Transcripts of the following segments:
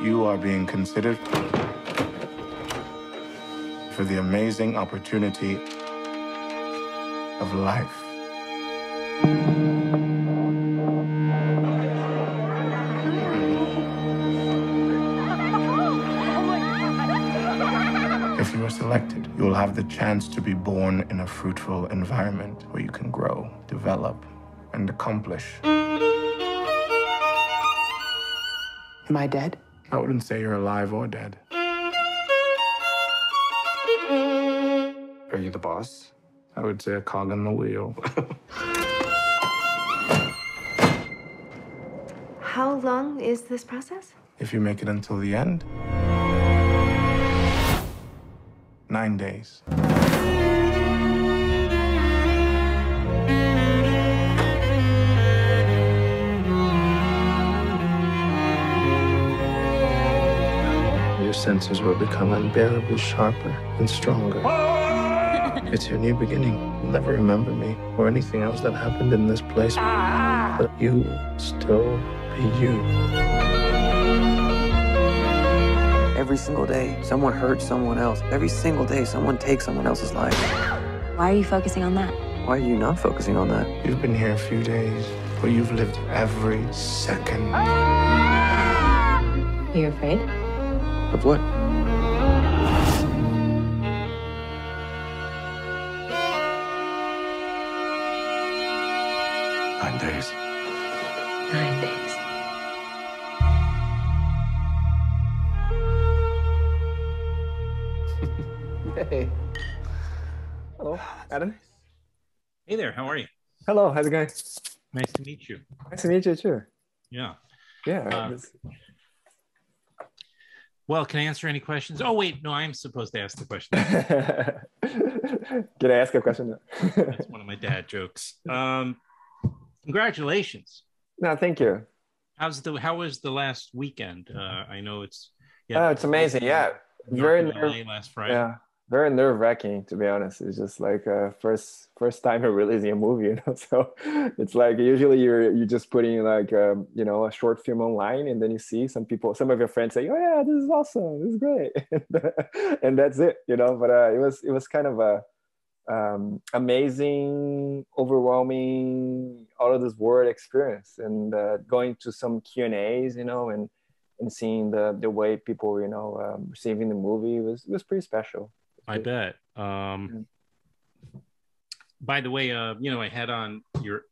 You are being considered for the amazing opportunity of life. If you are selected, you will have the chance to be born in a fruitful environment where you can grow, develop, and accomplish. Am I dead? I wouldn't say you're alive or dead. Are you the boss? I would say a cog in the wheel. How long is this process? If you make it until the end, 9 days. Your senses will become unbearably sharper and stronger. It's your new beginning. You'll never remember me or anything else that happened in this place, but you still be you. Every single day, someone hurts someone else. Every single day, someone takes someone else's life. Why are you focusing on that? Why are you not focusing on that? You've been here a few days, but you've lived every second. Are you afraid? Of what? Nine days. Hey. Hello, Adam. Hey there, how are you? Hello, how's it going? Nice to meet you. Nice to meet you too. Yeah. Yeah. Well, can I answer any questions? Oh, wait, no, I'm supposed to ask the question. Can I ask a question? That's one of my dad jokes. Congratulations. No, thank you. How was the last weekend? I know it's... Yeah, oh, it's amazing, yeah. Last Friday. Yeah, very nerve-wracking, to be honest. It's just like first time you're releasing a movie, you know? So it's like usually you're just putting like, you know, a short film online, and then you see some of your friends say, oh yeah, this is awesome, this is great. And that's it, you know? But it was kind of a amazing, overwhelming, out of this world experience. And going to some Q&As, you know, and seeing the way people, you know, receiving the movie was pretty special. I bet. By the way, you know, I had on your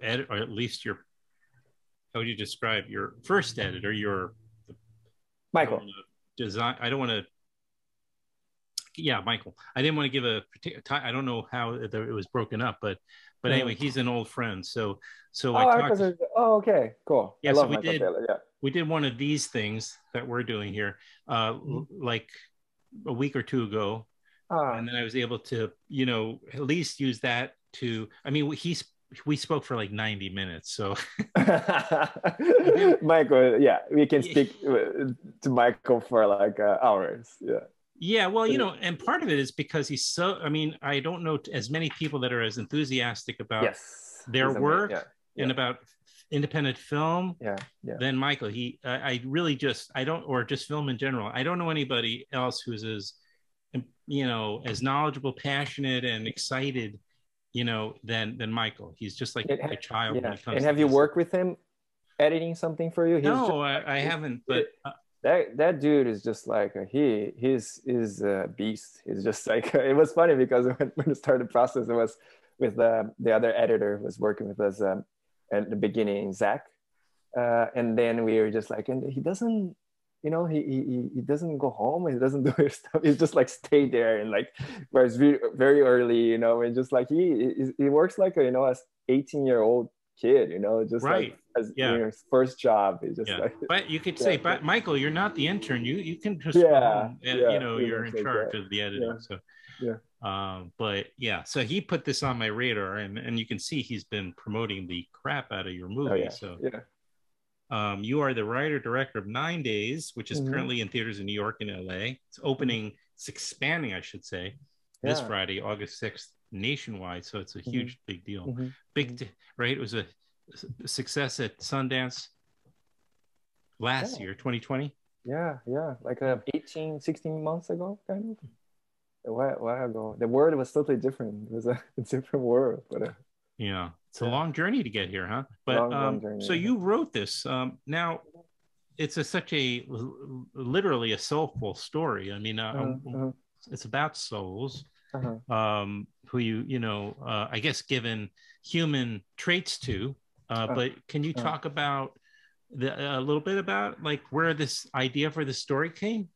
editor, or at least your, how would you describe your first editor, your Michael design? I don't want to. Yeah, Michael. I didn't want to give a particular time. I don't know how it was broken up, but anyway, he's an old friend. So I talked. Oh, okay, cool. Yeah, I love Michael Taylor. Yeah, we did one of these things that we're doing here, like a week or two ago. And then I was able to, you know, at least use that to, I mean, we spoke for like 90 minutes. So Michael, yeah, we can speak to Michael for like hours. Yeah. Yeah. Well, you know, and part of it is because he's so, I mean, I don't know as many people that are as enthusiastic about their work and about independent film than Michael. He, I really just, I don't, or just film in general. I don't know anybody else who's as, you know, as knowledgeable, passionate, and excited, you know, than Michael. He's just like a child when it comes. And have you worked with him editing something for you? He's I haven't, but that dude is just like, he's a beast. He's just like, it was funny because when it started the process, it was with the other editor who was working with us at the beginning, Zach. And then we were just like, and he doesn't, you know, he doesn't go home, he doesn't do his stuff. He's just like stay there and like, whereas very early, you know, and just like he works like a, you know, as 18-year-old kid, you know, just like as your first job. It's just like, but you could say, but Michael, you're not the intern. You can just you know, you're in charge of the editing. So but yeah, so he put this on my radar, and you can see he's been promoting the crap out of your movie. So You are the writer-director of 9 Days, which is currently in theaters in New York and LA. It's opening, it's expanding, I should say, this Friday, August 6th, nationwide. So it's a huge, big deal. Big, right? It was a success at Sundance last year, 2020. Yeah, yeah. Like 18, 16 months ago, kind of. A while ago. The world was totally different. It was a different world. But yeah. It's a long journey to get here, huh? But long journey, so you wrote this. Now, it's literally a soulful story. I mean, it's about souls who I guess, given human traits to. But can you talk about a little bit about like where this idea for the story came?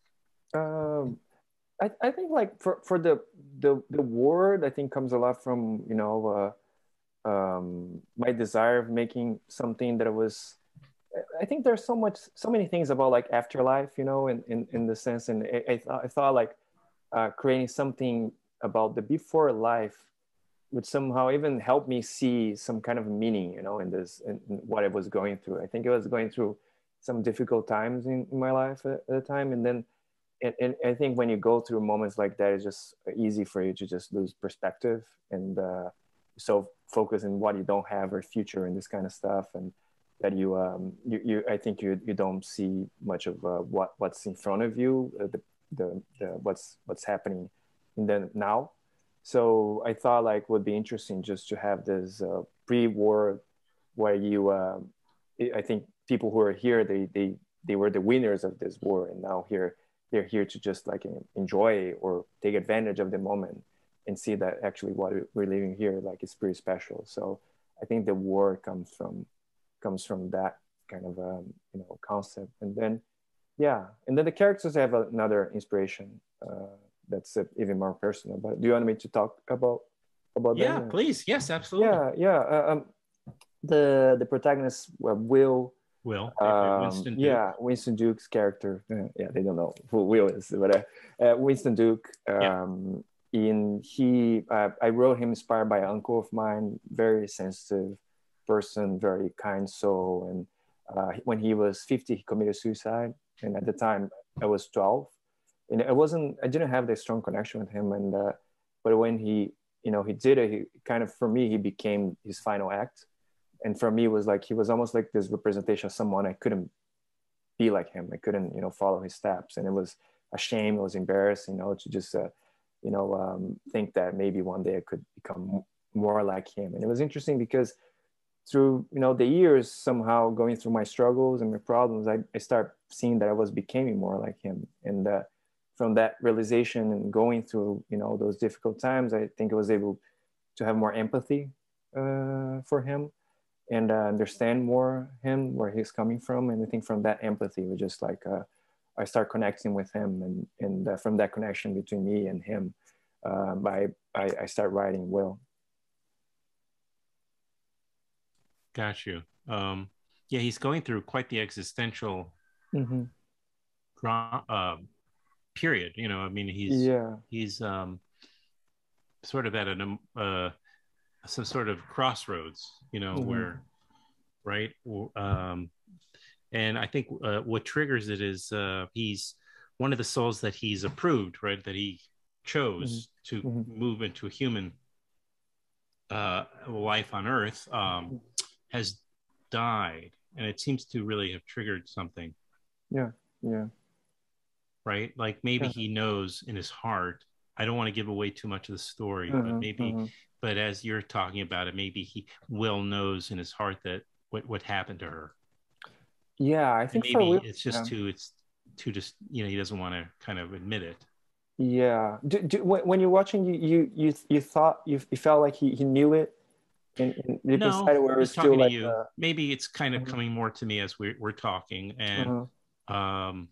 I think like for the word, I think comes a lot from my desire of making something that was, I think there's so many things about like afterlife, in the sense, and I thought like creating something about the before life would somehow even help me see some kind of meaning, in this, in what I was going through. I think I was going through some difficult times in my life at the time, and then and I think when you go through moments like that, it's just easy for you to just lose perspective and so focus on what you don't have or future and this kind of stuff, and that you I think you don't see much of what's in front of you, what's happening in the now. So I thought like would be interesting just to have this pre-war where you I think people who are here, they were the winners of this war, and now here they're here to just like enjoy or take advantage of the moment and see that actually what we're living here like is pretty special. So I think the war comes from that kind of concept, and then the characters have another inspiration that's even more personal. But do you want me to talk about that? Yeah, please. Yes, absolutely. The protagonist Will. Winston Duke. Yeah, Winston Duke's character. Yeah, they don't know who Will is, but Winston Duke. I wrote him inspired by an uncle of mine, very sensitive person, very kind soul. And when he was 50, he committed suicide. And at the time, I was 12, and I didn't have that strong connection with him. And but when he, he did it. He kind of, for me, he became his final act. And for me, it was like he was almost like this representation of someone I couldn't be like him. I couldn't, follow his steps, and it was a shame. It was embarrassing, to just, think that maybe one day I could become more like him. And it was interesting because through, the years, somehow going through my struggles and my problems, I start seeing that I was becoming more like him. And from that realization and going through, those difficult times, I think I was able to have more empathy for him. And understand more him, where he's coming from. And I think from that empathy, we just like, I start connecting with him. And from that connection between me and him, I start writing Will. Got you. Yeah, he's going through quite the existential period. He's sort of at some sort of crossroads, where, right? And I think what triggers it is he's one of the souls that he's approved, right? That he chose to move into a human life on Earth, has died, and it seems to really have triggered something. Yeah, yeah. Right, like maybe he knows in his heart. I don't want to give away too much of the story, but maybe. But as you're talking about it, maybe Will knows in his heart that what happened to her. Yeah, I think maybe it's too, he doesn't want to kind of admit it. Yeah. When you're watching, you thought you felt like he knew it, and you decided where it was still like you. Maybe it's kind of coming more to me as we're talking, and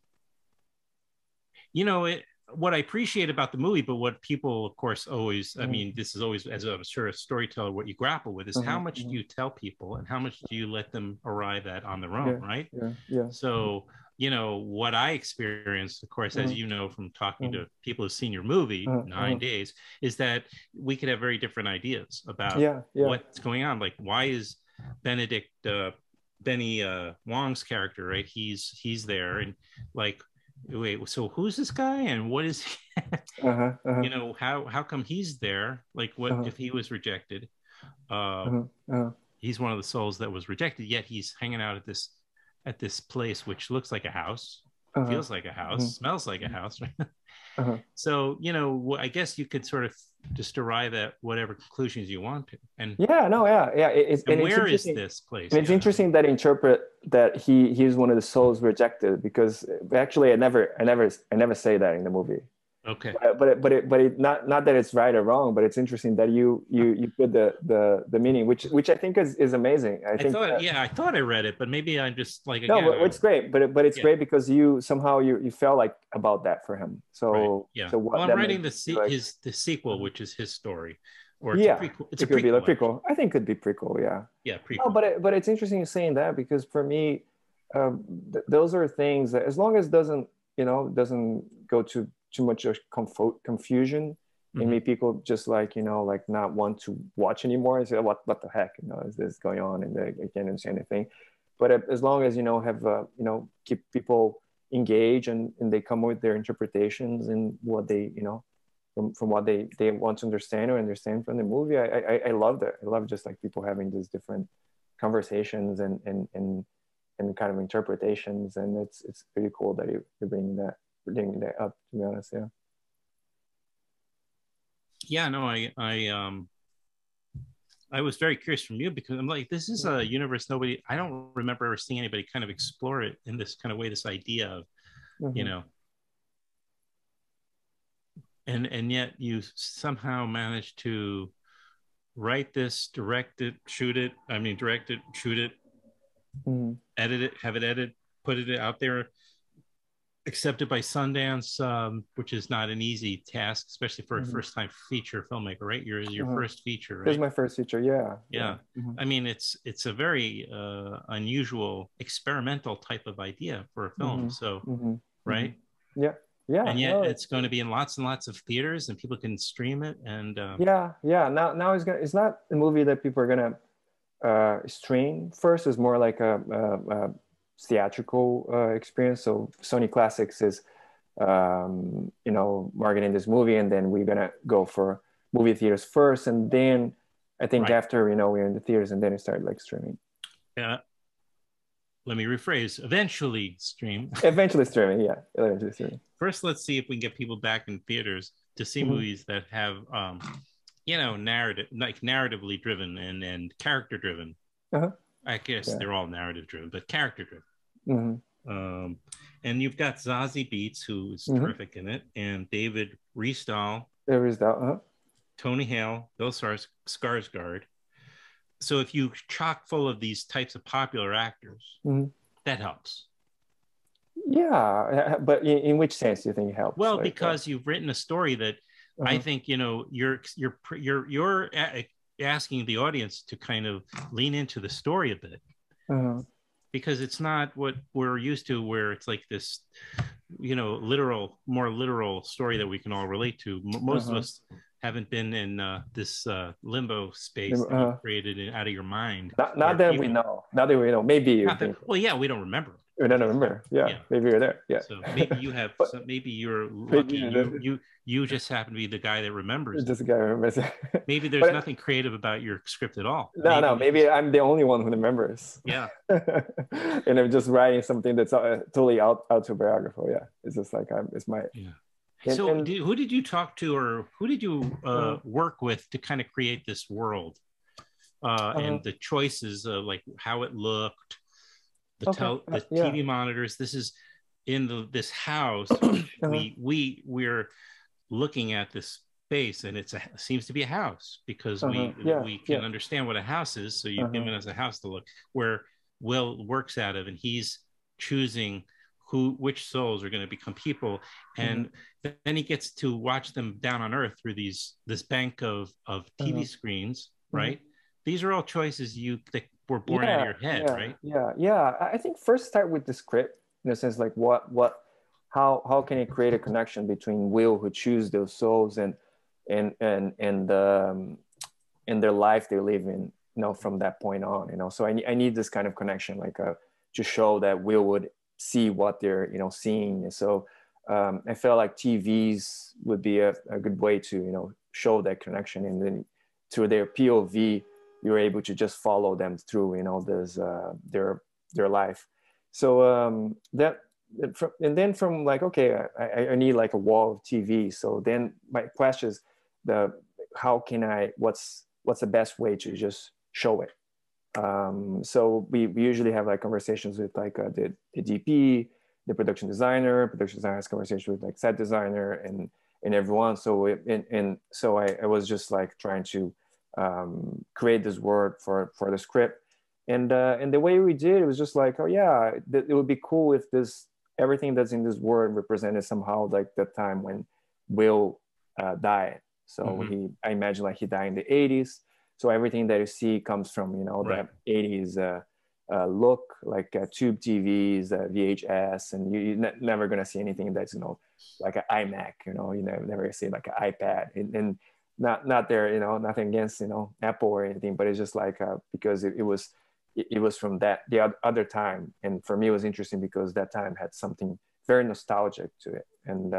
what I appreciate about the movie, but what people, of course, always, I mean, this is always, as I'm sure a storyteller, what you grapple with is how much do you tell people and how much do you let them arrive at on their own, right? Yeah, yeah. So, what I experienced, of course, as you know, from talking to people who've seen your movie, 9 Days, is that we could have very different ideas about what's going on. Like, why is Benedict Benny Wong's character, right? He's there, and like, wait, so who's this guy and what is he? You know, how come he's there? Like, what if he was rejected? He's one of the souls that was rejected, yet he's hanging out at this place which looks like a house, feels like a house, smells like a house, right? So, you know, I guess you could sort of just arrive at whatever conclusions you want to. And and where is this place? And it's interesting that interpret that he is one of the souls rejected, because actually I never say that in the movie. Okay. But it not that it's right or wrong, but it's interesting that you put the meaning, which I think is amazing. I thought I read it, but maybe I'm just like, again, no, but it's great, but it's great because you somehow you felt like about that for him. So so what? Well, I'm writing the sequel, which is his story, or it's a prequel. It's it could be a prequel. I think it could be prequel. Yeah. Prequel. No, but it's interesting you're saying that, because for me, those are things that, as long as doesn't go to too much confusion, and maybe people just like not want to watch anymore and say, what the heck, is this going on, and they can't understand anything. But as long as have keep people engaged, and they come with their interpretations and what they from what they want to understand or understand from the movie, I love that. I love just like people having these different conversations and kind of interpretations, and it's pretty cool that you're bringing that. Up, to be honest. I was very curious from you, because I'm like, this is a universe I don't remember ever seeing anybody kind of explore it in this kind of way, this idea of and yet you somehow managed to write this, direct it, shoot it, edit it, have it edited, put it out there, accepted by Sundance, which is not an easy task, especially for a first-time feature filmmaker, right? Your first feature, right? It was my first feature, yeah. I mean, it's a very unusual, experimental type of idea for a film, so, right? Yeah. And yet it's going to be in lots and lots of theaters, and people can stream it, and... Now it's not a movie that people are going to stream first. It's more like a theatrical experience. So Sony Classics is marketing this movie, and then we're gonna go for movie theaters first, and then I think after we're in the theaters, and then it started like streaming. Let me rephrase, eventually streaming. First, let's see if we can get people back in theaters to see movies that have narratively driven and character driven. I guess they're all narrative driven, but character driven. And you've got Zazie Beetz, who is terrific in it, and David Riesdahl. Tony Hale, Bill Skarsgård. So if you chock full of these types of popular actors, that helps. Yeah, but in which sense do you think it helps? Well, like, because you've written a story that I think you're asking the audience to kind of lean into the story a bit, because it's not what we're used to, where it's like this, more literal story that we can all relate to. Most of us haven't been in this limbo space that you created out of your mind. Not that we know. Maybe you think. Well, yeah, we don't remember. We don't remember. Yeah, maybe you're there. Yeah. So maybe you have. Maybe you're lucky. You just happen to be the guy that remembers. Just the guy who remembers. Maybe there's nothing creative about your script at all. No. Maybe I'm the only one who remembers. Yeah. And I'm just writing something that's totally autobiographical. Yeah. It's just like it's my. Yeah. So, who did you talk to, or who did you work with to kind of create this world, and the choices of like how it looked? The TV monitors. This is in this house. We're looking at this space, and it seems to be a house, because we can understand what a house is. So you've given us a house to look, where Will works out of, and he's choosing which souls are going to become people, and then he gets to watch them down on Earth through this bank of TV screens. Right? These are all choices that were born out of your head, right? Yeah. I think first start with the script, in a sense, like how can it create a connection between Will, who choose those souls, and their life they live in, from that point on, so I need this kind of connection, like to show that we would see what they're, seeing. And so I felt like TVs would be a good way to, show that connection. And then through their POV, you're able to just follow them through, this, their life. So and then from like, okay, I need like a wall of TV. So then my question is how can I, what's the best way to just show it? So we usually have like conversations with like the DP, the production designer has conversations with like set designer and everyone. So I was just like trying to create this word for the script, and the way we did it was just like, oh yeah, it would be cool if everything that's in this word represented somehow like the time when Will died. So I imagine like he died in the 80s. So everything that you see comes from, that 80s look, like tube TVs, VHS, and you're never gonna see anything that's, like an iMac, you never see like an iPad, and not there, nothing against, Apple or anything, but it's just like, because it was from the other time. And for me, it was interesting because that time had something very nostalgic to it. And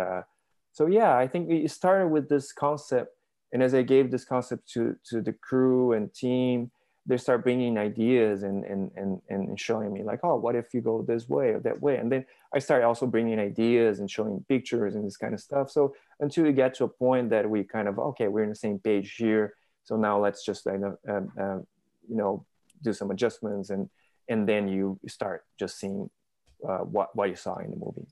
so, yeah, I think it started with this concept. And as I gave this concept to the crew and team, they start bringing ideas and showing me like, oh, what if you go this way or that way? And then I started also bringing ideas and showing pictures and this kind of stuff. So until we get to a point that we kind of, okay, we're on the same page here. So now let's just, do some adjustments. And then you start just seeing what you saw in the movie.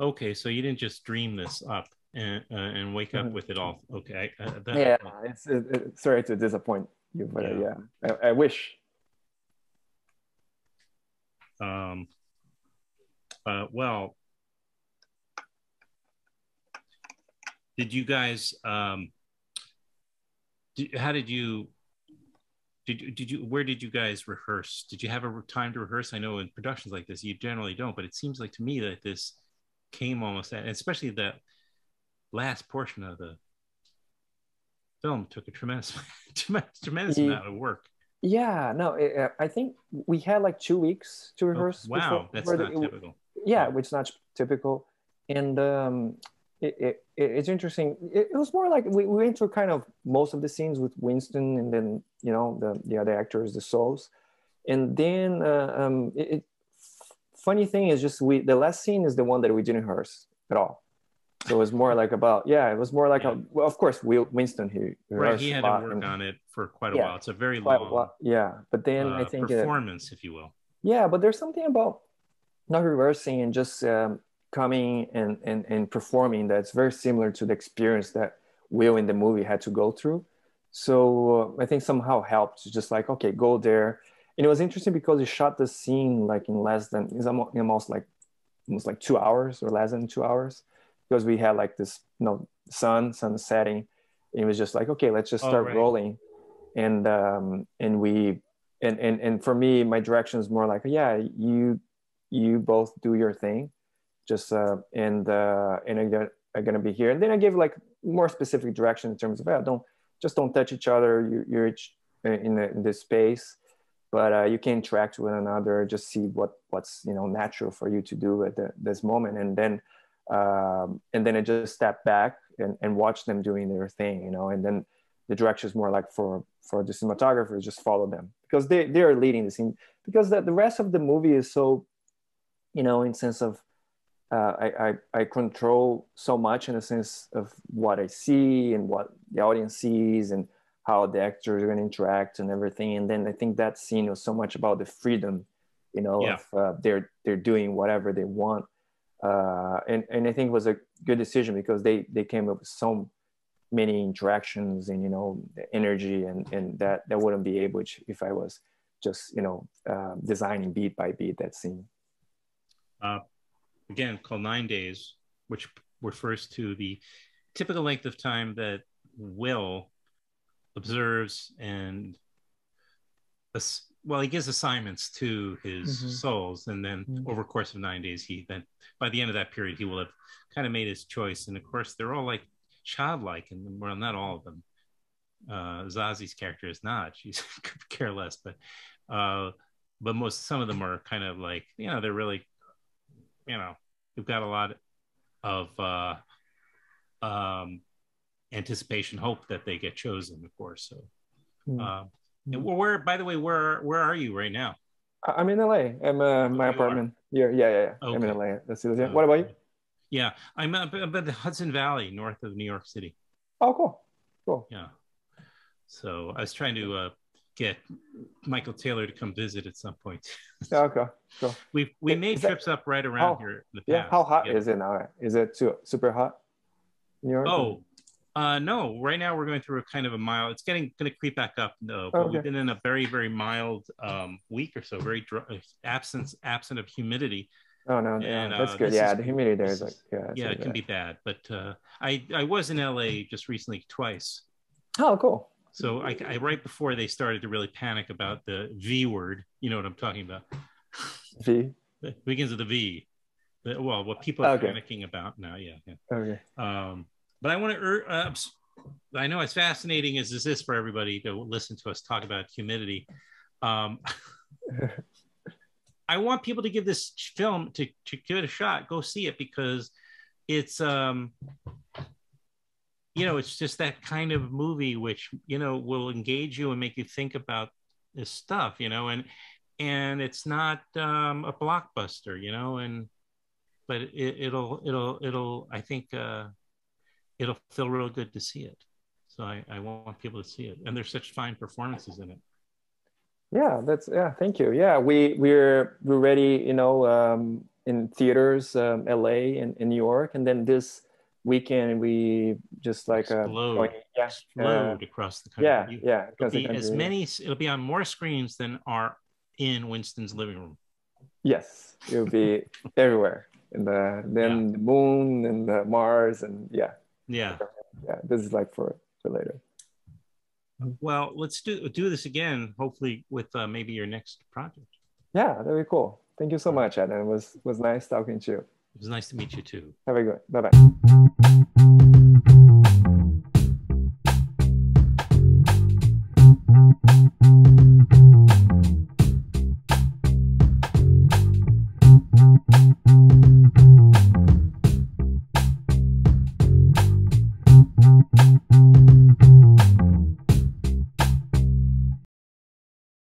Okay, so you didn't just dream this up and wake up with it all. Okay. Sorry to disappoint you, but I wish. Well, did you guys? Where did you guys rehearse? Did you have a time to rehearse? I know in productions like this, you generally don't, but it seems like to me that this came almost at, especially that last portion of the film took a tremendous amount of work. Yeah, no, I think we had like 2 weeks to rehearse. Oh, wow, that's not typical. Yeah, it's not typical. And it's interesting. It was more like we went through kind of most of the scenes with Winston and then, the other actors, the souls. And then funny thing is just the last scene is the one that we didn't rehearse at all. So it was more like well, of course, Winston here. Right, he had to work on it for quite a while. It's a very long but then I think performance, if you will. Yeah, but there's something about not rehearsing and just coming and performing that's very similar to the experience that Will in the movie had to go through. So I think somehow helped to just like, okay, go there. And it was interesting because he shot the scene like in almost like 2 hours or less than 2 hours. Because we had like this, sun setting. It was just like, okay, let's just start rolling, and for me, my direction is more like, yeah, you both do your thing, just and I'm gonna be here. And then I gave like more specific direction in terms of, yeah, don't touch each other. You're each in this space, but you can interact with one another. Just see what's natural for you to do at this moment, and then. I just stepped back and watched them doing their thing, and then the direction is more like for the cinematographers, just follow them because they're leading the scene, because the rest of the movie is so, in sense of, I control so much in a sense of what I see and what the audience sees and how the actors are going to interact and everything. And then I think that scene was so much about the freedom, of they're doing whatever they want. And I think it was a good decision because they came up with so many interactions and the energy and that wouldn't be able to if I was just designing beat by beat that scene. Again, called 9 Days, which refers to the typical length of time that Will observes and he gives assignments to his souls, and then over the course of 9 days, by the end of that period, he will have kind of made his choice. And of course, they're all like childlike, and well, not all of them, Zazie's character is not. She's careless, but most, some of them are kind of like, you know, they're really, you know, they've got a lot of anticipation, hope that they get chosen, of course. So, and where, by the way, where are you right now? I'm in LA. I'm my apartment here. Yeah. Okay. I'm in LA. That's it. What about you? Yeah, I'm up in the Hudson Valley, north of New York City. Oh, cool. Cool. Yeah. So I was trying to get Michael Taylor to come visit at some point. Yeah, okay. Cool. We made trips up right around here in the past. Yeah. How hot is it now? Is it super hot in New York? Oh, no. Right now we're going through a kind of a mild. It's going to creep back up. No, but we've been in a very, very mild week or so. Very dry, absent of humidity. Oh no, and, that's good. Yeah, the humidity there is like yeah, it can be bad. But I was in LA just recently twice. Oh, cool. So I right before they started to really panic about the V word, you know what I'm talking about? V. It begins with the V. Well, what people are panicking about now, Okay. But I want to. I know it's fascinating as this for everybody to listen to us talk about humidity. I want people to give this film to give it a shot. Go see it, because it's you know, it's just that kind of movie which, you know, will engage you and make you think about this stuff, you know, and it's not a blockbuster, you know, but it'll I think it'll feel real good to see it. So I want people to see it, and there's such fine performances in it. Yeah, that's thank you. Yeah, we're already, you know, in theaters, LA and in New York, and then this weekend we just like explode across the country. Yeah, it'll be as many. It'll be on more screens than are in Winston's living room. Yes, it'll be everywhere. And the moon and the Mars and yeah. This is like for later. Well, let's do this again, hopefully with maybe your next project. Yeah, that'd be cool. Thank you so much, Adam. It was nice talking to you. It was nice to meet you too. Have a good one. Bye-bye.